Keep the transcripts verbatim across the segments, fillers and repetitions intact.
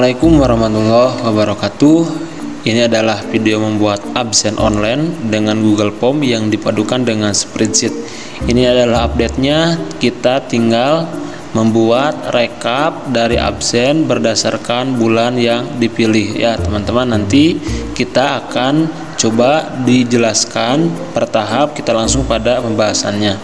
Assalamualaikum warahmatullahi wabarakatuh. Ini adalah video membuat absen online dengan Google Form yang dipadukan dengan spreadsheet. Ini adalah update-nya. Kita tinggal membuat rekap dari absen berdasarkan bulan yang dipilih, ya teman-teman. Nanti kita akan coba dijelaskan per tahap. Kita langsung pada pembahasannya.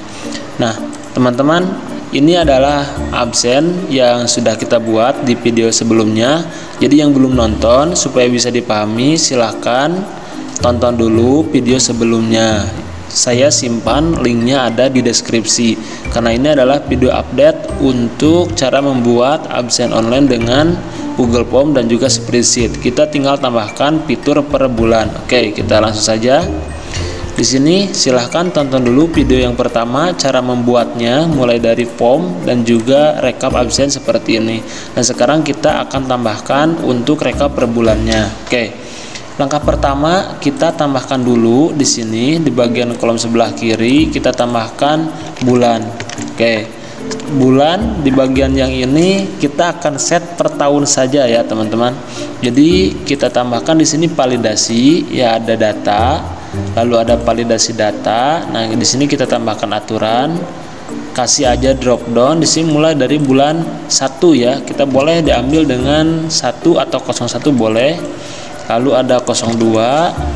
Nah teman-teman, ini adalah absen yang sudah kita buat di video sebelumnya. Jadi yang belum nonton, supaya bisa dipahami, silahkan tonton dulu video sebelumnya. Saya simpan linknya ada di deskripsi. Karena ini adalah video update untuk cara membuat absen online dengan Google Form dan juga spreadsheet. Kita tinggal tambahkan fitur per bulan. Oke, kita langsung saja. Di sini silahkan tonton dulu video yang pertama, cara membuatnya mulai dari form dan juga rekap absen seperti ini. Nah sekarang kita akan tambahkan untuk rekap per bulannya. Oke, langkah pertama kita tambahkan dulu di sini di bagian kolom sebelah kiri kita tambahkan bulan. Oke, bulan di bagian yang ini kita akan set per tahun saja ya teman-teman. Jadi kita tambahkan di sini validasi, ya ada data. Lalu ada validasi data. Nah, di sini kita tambahkan aturan. Kasih aja drop down. Di sini mulai dari bulan satu ya. Kita boleh diambil dengan satu atau nol satu boleh. Lalu ada nol dua,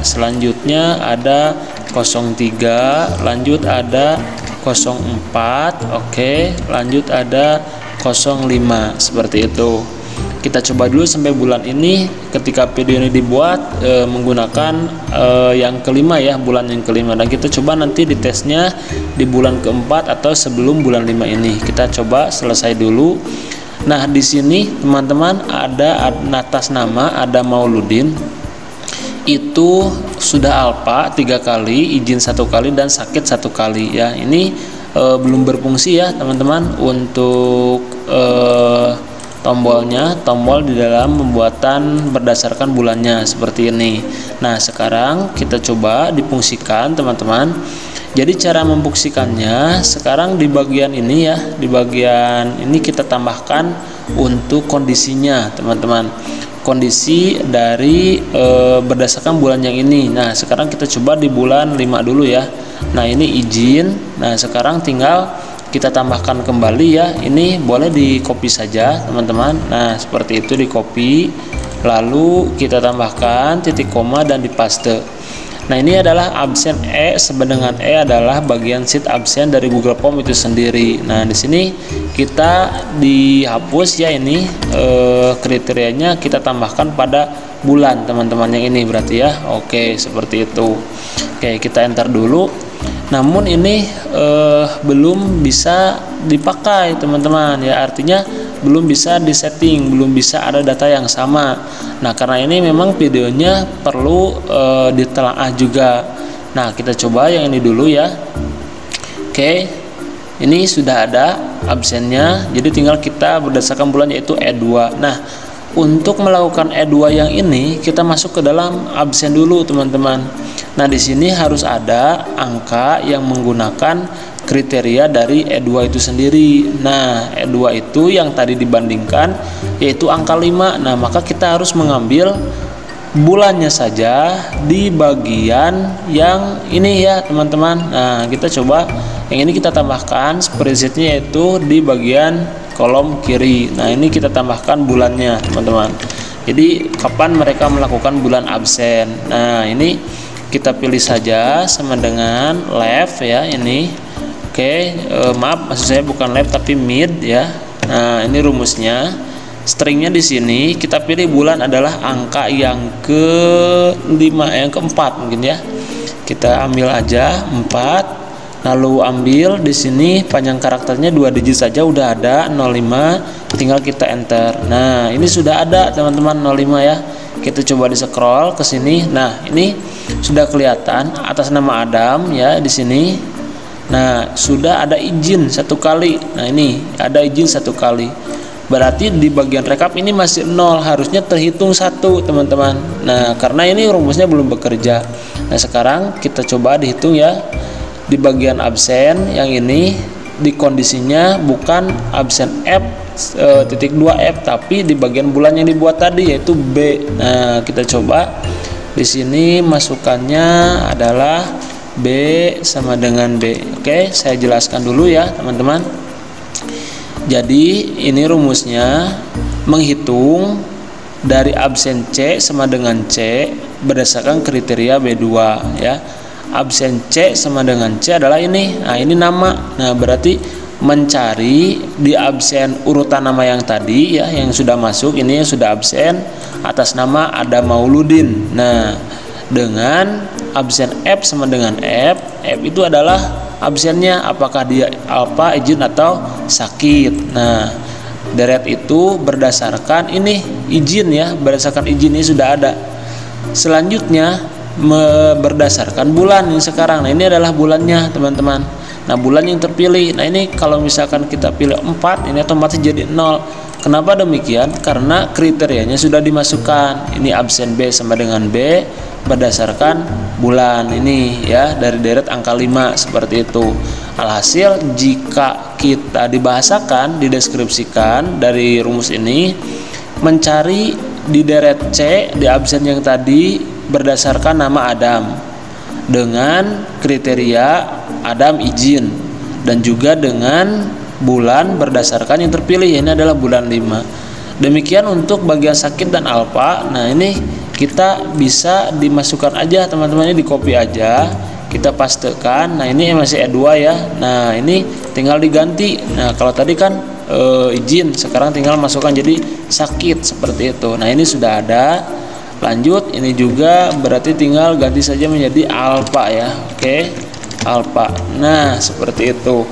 selanjutnya ada nol tiga, lanjut ada nol empat, oke, lanjut ada nol lima seperti itu. Kita coba dulu sampai bulan ini. Ketika video ini dibuat e, menggunakan e, yang kelima ya, bulan yang kelima, dan kita coba nanti ditesnya di bulan keempat atau sebelum bulan lima ini. Kita coba selesai dulu. Nah di sini teman-teman ada atas nama ada Mauludin, itu sudah alpha tiga kali, izin satu kali, dan sakit satu kali ya. Ini e, belum berfungsi ya teman-teman untuk e, tombolnya, tombol di dalam pembuatan berdasarkan bulannya seperti ini. Nah sekarang kita coba difungsikan teman-teman. Jadi cara memfungsikannya sekarang di bagian ini ya, di bagian ini kita tambahkan untuk kondisinya teman-teman, kondisi dari e, berdasarkan bulan yang ini. Nah sekarang kita coba di bulan lima dulu ya. Nah ini izin. Nah sekarang tinggal kita tambahkan kembali ya. Ini boleh di copy saja teman-teman. Nah seperti itu, di copy, lalu kita tambahkan titik koma dan di paste. Nah ini adalah absen E. Sebenarnya E adalah bagian sheet absen dari Google Form itu sendiri. Nah di sini kita dihapus ya, ini e, kriterianya kita tambahkan pada bulan teman-teman yang ini berarti ya. Oke seperti itu. Oke, kita enter dulu. Namun ini eh, belum bisa dipakai teman-teman ya, artinya belum bisa disetting, belum bisa ada data yang sama. Nah karena ini memang videonya perlu eh, ditelaah juga. Nah kita coba yang ini dulu ya. Oke, ini sudah ada absennya, jadi tinggal kita berdasarkan bulan yaitu E dua. Nah untuk melakukan E dua yang ini kita masuk ke dalam absen dulu teman-teman. Nah di sini harus ada angka yang menggunakan kriteria dari E dua itu sendiri. Nah E dua itu yang tadi dibandingkan yaitu angka lima. Nah maka kita harus mengambil bulannya saja di bagian yang ini ya teman-teman. Nah kita coba yang ini kita tambahkan spreadsheetnya yaitu di bagian kolom kiri. Nah ini kita tambahkan bulannya teman-teman. Jadi kapan mereka melakukan bulan absen. Nah ini kita pilih saja sama dengan left ya ini. Oke, e, maaf maksud saya bukan left tapi mid ya. Nah ini rumusnya, stringnya di sini kita pilih bulan adalah angka yang ke lima, yang keempat mungkin ya. Kita ambil aja empat. Lalu ambil di sini panjang karakternya dua digit saja, udah ada nol lima, tinggal kita enter. Nah ini sudah ada teman-teman nol lima ya. Kita coba di scroll ke sini. Nah ini sudah kelihatan atas nama Adam ya di sini. Nah sudah ada izin satu kali. Nah ini ada izin satu kali. Berarti di bagian rekap ini masih nol, harusnya terhitung satu teman-teman. Nah karena ini rumusnya belum bekerja. Nah sekarang kita coba dihitung ya. Di bagian absen yang ini di kondisinya bukan absen F e, titik dua F, tapi di bagian bulan yang dibuat tadi yaitu B. Nah, kita coba di sini masukannya adalah B sama dengan B. Oke, saya jelaskan dulu ya teman-teman. Jadi ini rumusnya, menghitung dari absen C sama dengan C berdasarkan kriteria B dua ya. Absen C sama dengan C adalah ini. Nah, ini nama. Nah, berarti mencari di absen urutan nama yang tadi ya, yang sudah masuk, ini yang sudah absen atas nama Ada Mauludin. Nah, dengan absen F sama dengan F, F itu adalah absennya apakah dia alfa, izin atau sakit. Nah, deret itu berdasarkan ini izin ya, berdasarkan izin ini sudah ada. Selanjutnya berdasarkan bulan yang sekarang. Nah, ini adalah bulannya teman-teman. Nah, bulan yang terpilih. Nah, ini kalau misalkan kita pilih empat, ini otomatis jadi nol. Kenapa demikian? Karena kriterianya sudah dimasukkan. Ini absen B sama dengan B berdasarkan bulan ini ya, dari deret angka lima seperti itu. Alhasil jika kita dibahasakan, dideskripsikan dari rumus ini, mencari di deret C di absen yang tadi berdasarkan nama Adam dengan kriteria Adam izin, dan juga dengan bulan berdasarkan yang terpilih, ini adalah bulan lima. Demikian untuk bagian sakit dan alfa. Nah, ini kita bisa dimasukkan aja teman-teman, ini di copy aja, kita pastekan. Nah, ini masih E dua ya. Nah, ini tinggal diganti. Nah, kalau tadi kan e, izin, sekarang tinggal masukkan jadi sakit seperti itu. Nah, ini sudah ada. Lanjut, ini juga berarti tinggal ganti saja menjadi alfa ya. Oke, alfa. Nah, seperti itu.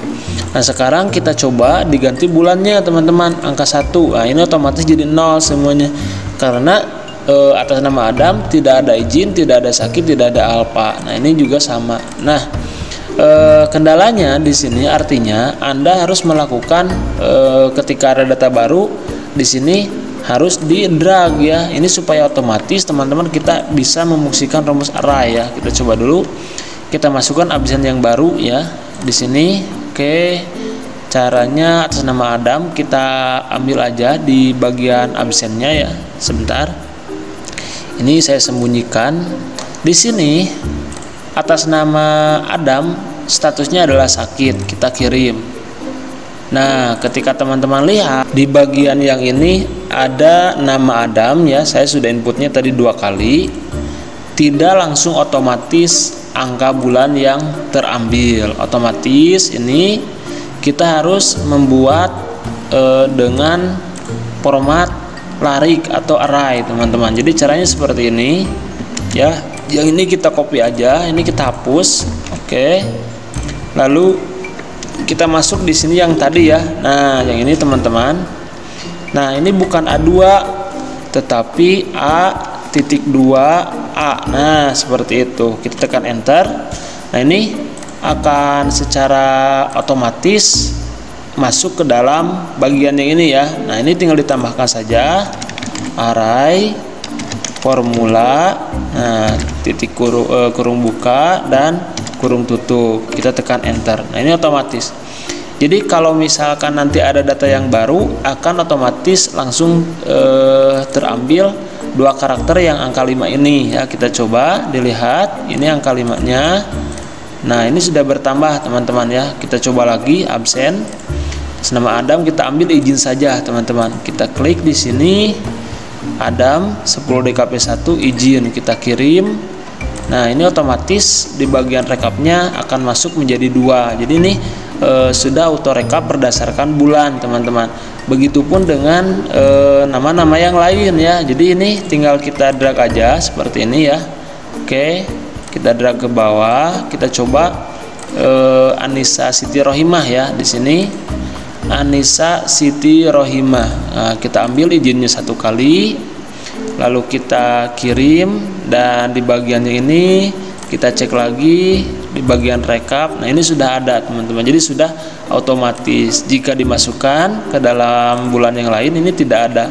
Nah, sekarang kita coba diganti bulannya teman-teman, angka satu. Nah, ini otomatis jadi nol semuanya, karena e, atas nama Adam tidak ada izin, tidak ada sakit, tidak ada alfa. Nah, ini juga sama. Nah, e, kendalanya di sini, artinya Anda harus melakukan e, ketika ada data baru di sini harus di drag ya, ini supaya otomatis teman-teman kita bisa memfungsikan rumus array ya. Kita coba dulu, kita masukkan absen yang baru ya di sini. Oke, caranya atas nama Adam kita ambil aja di bagian absennya ya. Sebentar, ini saya sembunyikan di sini. Atas nama Adam statusnya adalah sakit, kita kirim. Nah, ketika teman-teman lihat di bagian yang ini ada nama Adam ya, saya sudah inputnya tadi dua kali, tidak langsung otomatis angka bulan yang terambil. Otomatis ini kita harus membuat e, dengan format larik atau array teman-teman. Jadi caranya seperti ini ya, yang ini kita copy aja, ini kita hapus. Oke, lalu kita masuk di sini yang tadi ya. Nah, yang ini teman-teman. Nah, ini bukan A dua tetapi A titik dua A. Nah, seperti itu. Kita tekan enter. Nah, ini akan secara otomatis masuk ke dalam bagian yang ini ya. Nah, ini tinggal ditambahkan saja array formula, nah, titik kurung, eh, kurung buka dan kurung tutup, kita tekan enter. Nah, ini otomatis. Jadi kalau misalkan nanti ada data yang baru, akan otomatis langsung eh, terambil dua karakter yang angka lima ini ya. Kita coba dilihat, ini angka limanya. Nah, ini sudah bertambah teman-teman ya. Kita coba lagi absen nama Adam, kita ambil izin saja teman-teman. Kita klik di sini Adam sepuluh D K P satu izin, kita kirim. Nah, ini otomatis di bagian rekapnya akan masuk menjadi dua. Jadi ini e, sudah auto rekap berdasarkan bulan teman-teman. Begitupun dengan nama-nama yang lain ya. Jadi ini tinggal kita drag aja seperti ini ya. Oke, kita drag ke bawah. Kita coba e, Anissa Siti Rohimah ya di sini. Anissa Siti Rohimah. Nah, kita ambil izinnya satu kali, lalu kita kirim, dan di bagian ini kita cek lagi di bagian rekap. Nah, ini sudah ada teman-teman, jadi sudah otomatis. Jika dimasukkan ke dalam bulan yang lain, ini tidak ada,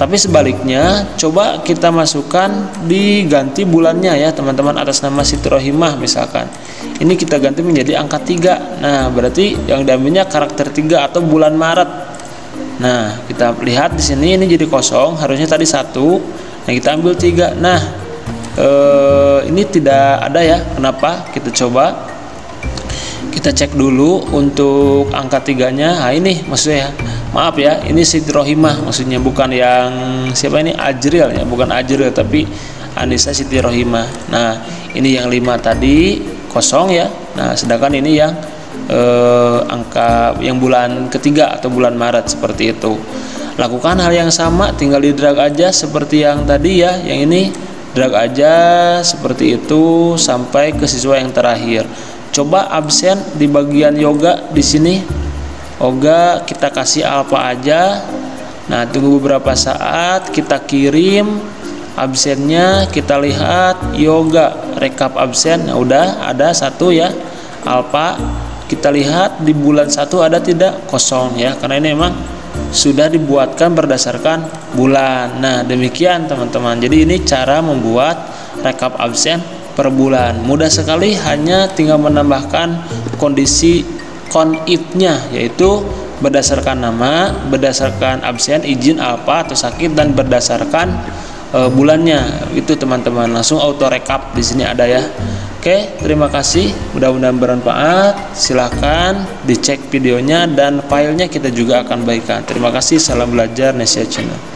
Tapi sebaliknya, coba kita masukkan diganti bulannya ya teman-teman, atas nama Siti Rohimah misalkan. Ini kita ganti menjadi angka tiga. Nah, berarti yang diambilnya karakter tiga atau bulan Maret. Nah, kita lihat di sini ini jadi kosong, harusnya tadi satu. Nah, kita ambil tiga. Nah, eh, ini tidak ada ya. Kenapa? Kita coba kita cek dulu untuk angka tiganya. Nah, ini maksudnya ya, maaf ya, ini Siti Rohimah maksudnya, bukan yang siapa ini Ajril ya, bukan Ajril tapi Anissa Siti Rohimah. Nah, ini yang lima tadi kosong ya. Nah, sedangkan ini yang eh, angka yang bulan ketiga atau bulan Maret seperti itu. Lakukan hal yang sama, tinggal di drag aja seperti yang tadi ya, yang ini drag aja seperti itu sampai ke siswa yang terakhir. Coba absen di bagian yoga di sini. Yoga kita kasih alfa aja. Nah, tunggu beberapa saat, kita kirim absennya, kita lihat yoga rekap absen. Nah, udah ada satu ya alfa. Kita lihat di bulan satu ada tidak, kosong ya, karena ini emang sudah dibuatkan berdasarkan bulan. Nah, demikian teman-teman. Jadi ini cara membuat rekap absen per bulan, mudah sekali, hanya tinggal menambahkan kondisi count-it-nya, yaitu berdasarkan nama, berdasarkan absen, izin alfa atau sakit, dan berdasarkan e, bulannya. Itu teman-teman, langsung auto rekap di sini ada ya. Oke, terima kasih, mudah-mudahan bermanfaat. Silahkan dicek videonya dan filenya kita juga akan bagikan. Terima kasih, salam belajar Nesia Channel.